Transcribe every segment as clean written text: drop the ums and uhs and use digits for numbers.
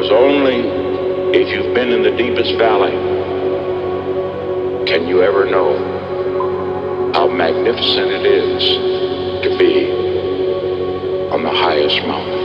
Because only if you've been in the deepest valley can you ever know how magnificent it is to be on the highest mountain.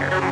there.